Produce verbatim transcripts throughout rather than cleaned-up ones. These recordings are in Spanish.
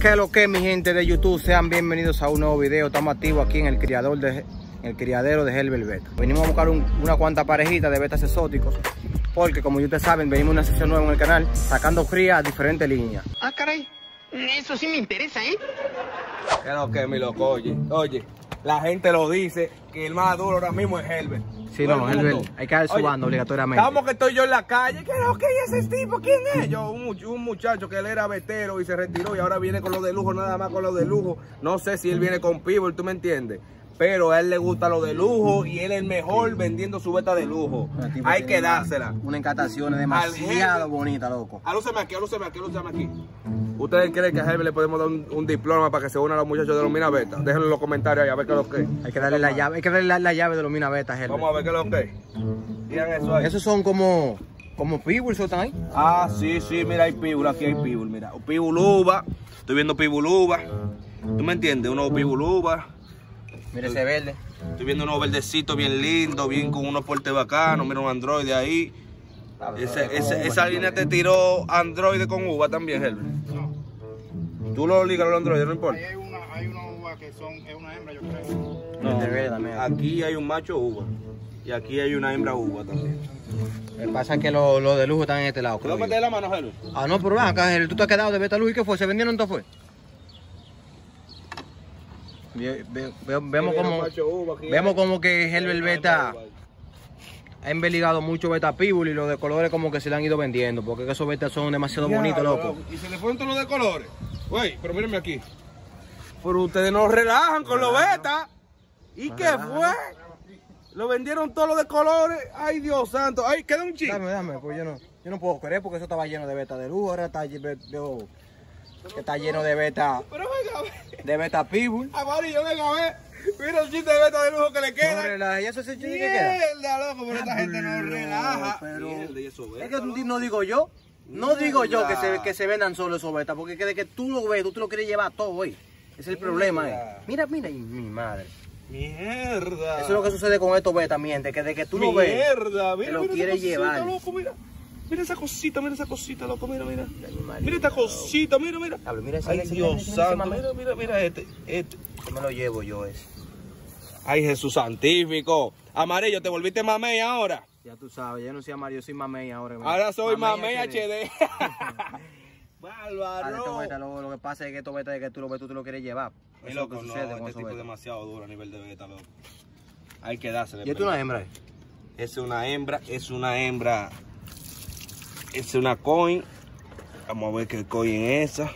Que lo que, mi gente de YouTube, sean bienvenidos a un nuevo video. Estamos activos aquí en el criador de, en el criadero de Helber Beta. Venimos a buscar un, una cuanta parejita de betas exóticos, porque como ustedes saben, venimos una sección nueva en el canal, sacando crías a diferentes líneas. Ah, caray, eso sí me interesa, ¿eh? Que lo que, mi loco, oye, oye, la gente lo dice, que el más duro ahora mismo es Helber. Sí, no, bueno, Helber, hay que dar su bando obligatoriamente. Estamos que estoy yo en la calle, ¿qué es que ese tipo? ¿Quién es? Yo, un, un muchacho que él era vetero y se retiró y ahora viene con lo de lujo, nada más con lo de lujo. No sé si él viene con pívot, ¿tú me entiendes? Pero a él le gusta lo de lujo y él es el mejor vendiendo su beta de lujo. Hay que dársela. Una encatación demasiado bonita, loco. Alúceme aquí, alúceme aquí, alúceme aquí. ¿Ustedes creen que a Helber le podemos dar un, un diploma para que se unan los muchachos de los Mina Beta? Déjenlo en los comentarios ahí a ver qué es lo que es. Hay que darle la llave, hay que darle la, la llave de los Mina Beta, Helber. Vamos a ver qué es lo que es. Digan eso ahí. Esos son como... como pibul, ¿so están ahí? Ah, sí, sí, mira, hay pibul, aquí hay pibul, mira. Pibul uva, estoy viendo pibul uva. ¿Tú me entiendes? Uno pibul uva. Mira ese verde. Estoy viendo unos verdecitos bien lindos, bien con unos portes bacanos. Mira un androide ahí. Ese, ese, esa, esa línea te tiró androide con uva también, Helber. No. Tú lo ligas a los androides, no importa. Ahí hay una, hay una uva que son, es una hembra, yo creo. No, no, aquí hay un macho uva. Y aquí hay una hembra uva también. Lo que pasa es que los lo de lujo están en este lado. ¿Puedo meter la mano, Helber? Ah, no, pero acá, Helber, tú te has quedado de beta luz. ¿Y qué fue? ¿Se vendieron entonces fue? Ve, ve, ve, vemos, como, uva, vemos como que Helber Beta ha enveligado mucho beta pívul y los de colores como que se le han ido vendiendo, porque esos betas son demasiado ya, bonitos, loco. loco. Y se le fueron todos los de colores. Güey, pero mírenme aquí. Pero ustedes nos relajan con los betas. ¿Y no, qué relajan. fue? Lo vendieron todos los de colores. Ay, Dios santo. Ay, queda un chiste. Dame, dame, pues yo no, yo no puedo creer porque eso estaba lleno de beta de luz, ahora está lleno de... que está lleno de beta. Pero venga, de beta pívul. Amarillo, venga a ver. Mira el chiste de beta de lujo que le queda. No relaja, eso es el chiste que queda. Mierda, loco, pero esta gente no relaja. Pero... mierda, y eso beta, es que no digo yo. No mierda. digo yo que se, que se vendan solo esos betas. Porque que de que tú lo ves, tú te lo quieres llevar todo hoy. Es el mierda. problema, eh. Mira, mira, y mi madre. Mierda. Eso es lo que sucede con estos betas, miente. Que de que tú mierda. lo ves, mierda, mira, te lo mira, quieres cosita, llevar. Loco, mira. Mira esa cosita, mira esa cosita, loco, mira, mira. Mira esta cosita, mira, mira. Ay, Dios santo, mira, mira, mira este, este. Yo me lo llevo yo ese. Ay, Jesús santífico. Amarillo, te volviste mamey ahora. Ya tú sabes, yo no soy amarillo, soy mamey ahora. Mira. Ahora soy mamey H D. Bárbaro. Beta, lo, lo que pasa es que esto beta de que tú lo ves, tú te lo quieres llevar. Es lo que no, sucede con este tipo es demasiado duro a nivel de beta, loco. Hay que dárselo. ¿Y esto es una hembra? Es una hembra, es una hembra... es una coin. Vamos a ver qué coin es esa.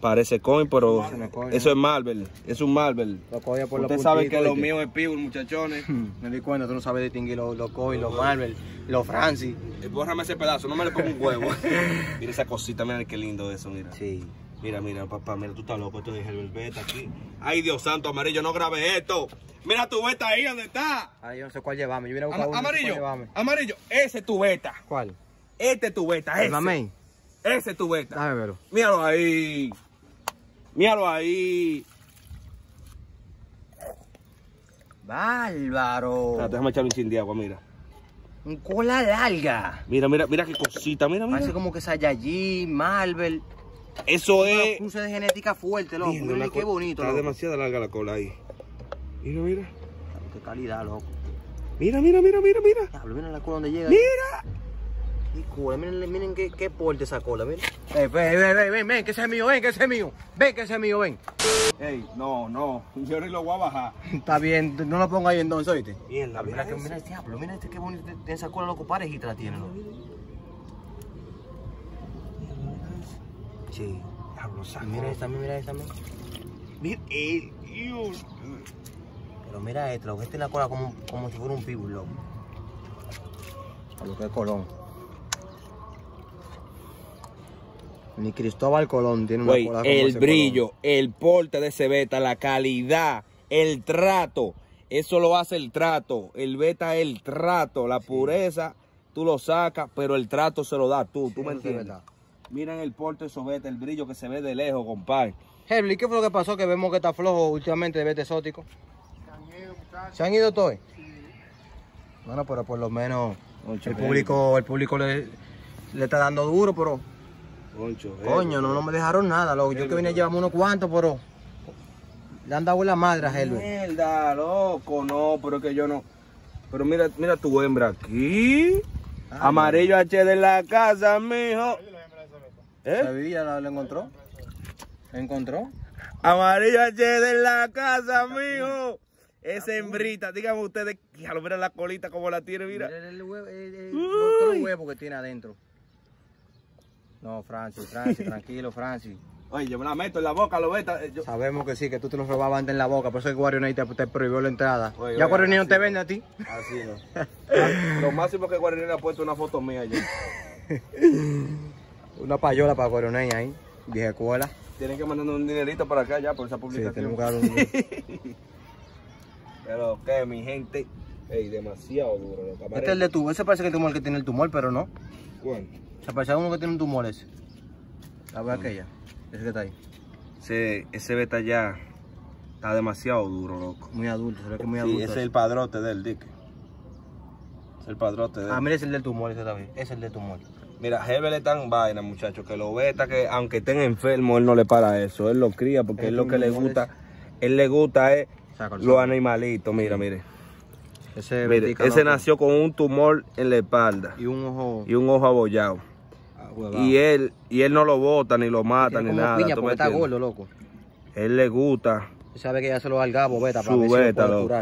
Parece coin, pero no, no, no, no. eso es Marvel. Es un Marvel. Ustedes saben que lo mío es pívot, muchachones. Me di cuenta, tú no sabes distinguir los lo coin, los Marvel, los Francis. Eh, bórrame ese pedazo, no me le pongo un huevo. Mira esa cosita, mira qué lindo eso, mira. Sí. Mira, mira, papá, mira, tú estás loco. Esto es Helber Beta aquí. Ay, Dios santo, amarillo, no grabé esto. Mira tu beta ahí, ¿dónde está? Ay, yo no sé cuál llevarme. Yo Am uno, amarillo, no sé amarillo, ese es tu beta. ¿Cuál? Este es tu beta, ese. Mamey. Ese es tu beta. Dame, pero. Míralo ahí. Míralo ahí. Bárbaro. Claro, déjame echarle un chin de agua, mira. Un cola larga. Mira, mira, mira qué cosita, mira, mira. Parece como que Saiyajin, Marvel. Eso es. Un cruce de genética fuerte, loco. Mira, mira qué bonito. Está loco. demasiado larga la cola ahí. Mira, mira. Claro, qué calidad, loco. Mira, mira, mira, mira, mira. Diablo, mira la cola donde llega. Mira. Y cola, miren, miren qué, qué porte esa cola, miren. Ey, ven, ven, ven, ven, que ese es mío, ven, que ese es mío. Ven, que ese es mío, ven. Ey, no, no, yo no lo voy a bajar. Está bien, no lo ponga ahí entonces, oíste. Mierda, mira, mira, mira el diablo, mira este qué bonito, esa cola, loco, parejita la tiene, loco. Sí. Diablo, saco. Mira esta, mira esta, mira. Mira, el Dios. Pero mira esto, loco, este es la cola como, como si fuera un pívot, loco. Lo que es Colón. Ni Cristóbal Colón tiene una Wey, cola como el ese brillo, Colón. El porte de ese beta, la calidad, el trato. Eso lo hace el trato. El beta es el trato. La sí. pureza, tú lo sacas, pero el trato se lo das tú. Sí, ¿Tú me entiendes? Beta. Miren el porte de esos beta, el brillo que se ve de lejos, compadre. Helber, ¿qué fue lo que pasó? Que vemos que está flojo últimamente de beta exótico. Se han ido, muchachos. ¿Se han ido todos? Sí. Bueno, pero por lo menos Ocho, el público, el público le, le está dando duro, pero... Concho, coño, no, no me dejaron nada, loco. Yo que vine a llevarme unos cuantos, pero le han dado la madre a Helber. Mierda, loco, no, pero que yo no. Pero mira, mira tu hembra aquí. Ah, Amarillo H D en la casa, mijo. ¿Eh? ¿Sabía? ¿La, la encontró? ¿La encontró? Amarillo H D en la casa, mijo. Esa hembrita, díganme ustedes, ya lo verán la colita como la tiene, mira. Mira el huevo, el, el, el huevo que tiene adentro. No, Francis, Francis, tranquilo, Francis. Oye, yo me la meto en la boca, lo ves. Yo... Sabemos que sí, que tú te lo robabas antes en la boca, por eso el Guarionei te, te prohibió la entrada. Oye, ya Guarionei no te vende a ti. Así no. Lo máximo que Guarionei le ha puesto una foto mía allí. Una payola para Guarionei ahí, vieja escuela. Tienen que mandarnos un dinerito para acá ya por esa publicación. Sí, tenemos que dar un... Pero que mi gente, ey, demasiado duro. Loco. Este es el de tu, ese parece que el tumor que tiene el tumor, pero no. ¿Cuál? Se parece a uno que tiene un tumor ese. La verdad mm. aquella, ese que está ahí. Ese, ese beta ya está demasiado duro, loco. Muy adulto, se ve que muy adulto. Sí, ese es el padrote del dique. Es el padrote del... Ah, mira, ese es el del tumor, ese también. Ese es el del tumor. Mira, Helber es tan vaina, muchachos, que los beta que aunque estén enfermos, él no le para eso. Él lo cría porque es lo que le gusta. Es... Él le gusta es... Los animalitos, mira, mire. Ese, mire, ese nació con un tumor en la espalda. Y un ojo. Y un ojo abollado. Ah, y él, y él no lo bota, ni lo mata, ni nada. Piña, porque está gordo, loco. Él le gusta. Sabe que ya se lo da al Gabo Beta para su beta, loco.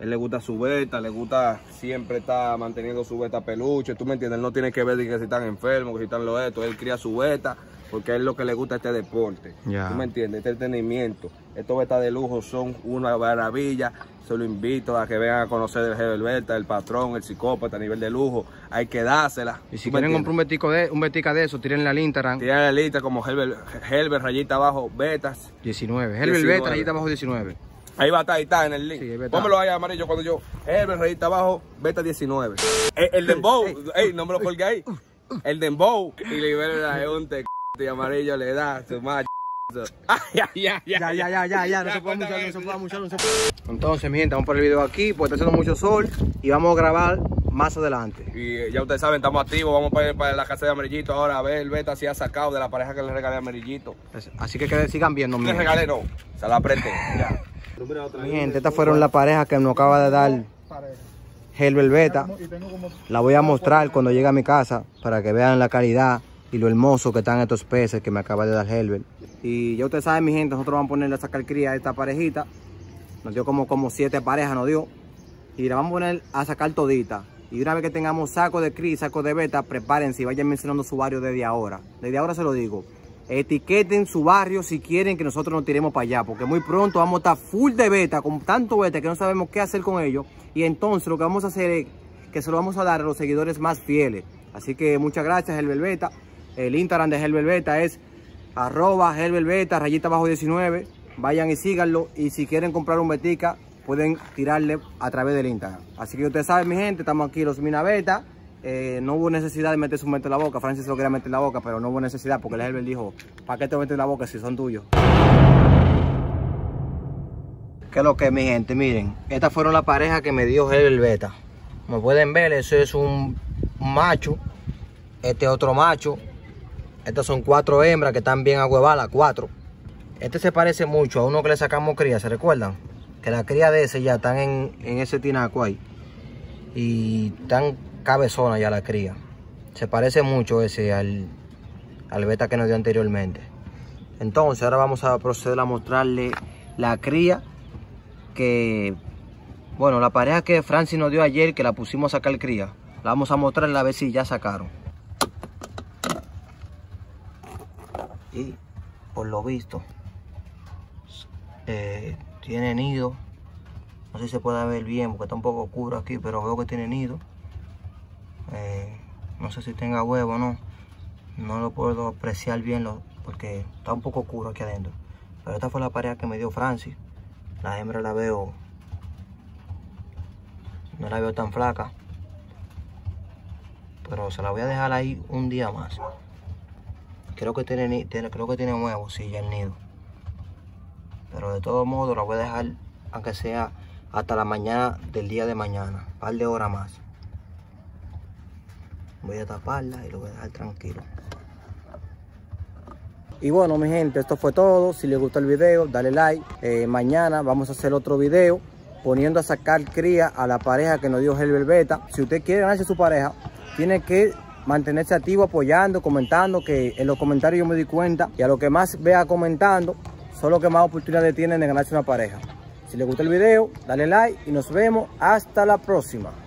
Él le gusta su beta, le gusta siempre está manteniendo su beta peluche. Tú me entiendes, él no tiene que ver que si están enfermos, que si están lo esto. Él cría su beta. Porque es lo que le gusta este deporte, yeah. ¿Tú me entiendes? Este entretenimiento, estos betas de lujo son una maravilla. Se lo invito a que vengan a conocer el Helber Beta, el patrón, el psicópata a nivel de lujo. Hay que dársela. Y si quieren comprar un betico de, un betica de eso, tírenle al Instagram. Tírenle al Instagram como Helber, Helber rayita abajo, betas. diecinueve, Helber diecinueve. Beta rayita abajo diecinueve. Ahí va a estar, ahí está en el link. Sí, pónmelo ahí, Amarillo, cuando yo, Helber rayita abajo, beta diecinueve. El, el dembow, ey, no me lo colgué ahí. El dembow y libera la gente. Y Amarillo le da su macho. Ya, ya, ya, ya, ya, ya, no se puede mucho, no se puede mucho, no se puede. Entonces, mi gente, vamos por el video aquí, porque está haciendo mucho sol y vamos a grabar más adelante. Y ya ustedes saben, estamos activos, vamos para ir para la casa de Amarillito ahora a ver el beta si ha sacado de la pareja que le regalé a Amarillito. Así que que sigan viendo, mi gente. Le regalé, no, se la apreté. Mi gente, estas fueron las parejas que nos acaba de dar Helber Beta. La voy a mostrar cuando llegue a mi casa para que vean la calidad y lo hermoso que están estos peces que me acaba de dar Helber. Y ya ustedes saben, mi gente, nosotros vamos a ponerle a sacar cría a esta parejita. Nos dio como, como siete parejas, nos dio. Y la vamos a poner a sacar todita. Y una vez que tengamos saco de cría y saco de beta, prepárense y vayan mencionando su barrio desde ahora. Desde ahora se lo digo. Etiqueten su barrio si quieren que nosotros nos tiremos para allá. Porque muy pronto vamos a estar full de beta, con tanto beta que no sabemos qué hacer con ellos. Y entonces lo que vamos a hacer es que se lo vamos a dar a los seguidores más fieles. Así que muchas gracias, Helber Beta. El Instagram de Helber Beta es arroba Helber Beta, rayita bajo diecinueve. Vayan y síganlo. Y si quieren comprar un betica, pueden tirarle a través del Instagram. Así que ustedes saben, mi gente, estamos aquí los Mina Beta. Eh, no hubo necesidad de meter su mente en la boca. Francis lo quería meter en la boca, pero no hubo necesidad porque el Helber dijo, ¿para qué te metes en la boca si son tuyos? ¿Qué es lo que es, mi gente? Miren, estas fueron las parejas que me dio Helber Beta. Como pueden ver, eso es un, un macho. Este es otro macho. Estas son cuatro hembras que están bien agüevadas, las cuatro. Este se parece mucho a uno que le sacamos cría, ¿se recuerdan? Que la cría de ese ya están en, en ese tinaco ahí. Y tan cabezona ya la cría. Se parece mucho ese al, al beta que nos dio anteriormente. Entonces ahora vamos a proceder a mostrarle la cría que... Bueno, la pareja que Francis nos dio ayer, que la pusimos a sacar cría. La vamos a mostrarle a ver si ya sacaron. Y por lo visto eh, tiene nido. No sé si se puede ver bien porque está un poco oscuro aquí, pero veo que tiene nido. eh, No sé si tenga huevo o no. No lo puedo apreciar bien lo, porque está un poco oscuro aquí adentro. Pero esta fue la pareja que me dio Francis. La hembra la veo, no la veo tan flaca, pero se la voy a dejar ahí un día más. Creo que tiene, tiene, creo que tiene huevos, sí, ya el nido. Pero de todos modos la voy a dejar, aunque sea hasta la mañana del día de mañana. Un par de horas más. Voy a taparla y lo voy a dejar tranquilo. Y bueno, mi gente, esto fue todo. Si les gustó el video, dale like. Eh, mañana vamos a hacer otro video poniendo a sacar cría a la pareja que nos dio Helber Beta. Si usted quiere ganarse su pareja, tiene que mantenerse activo, apoyando, comentando, que en los comentarios yo me di cuenta. Y a lo que más vea comentando, son los que más oportunidades tienen de ganarse una pareja. Si les gustó el video, dale like y nos vemos hasta la próxima.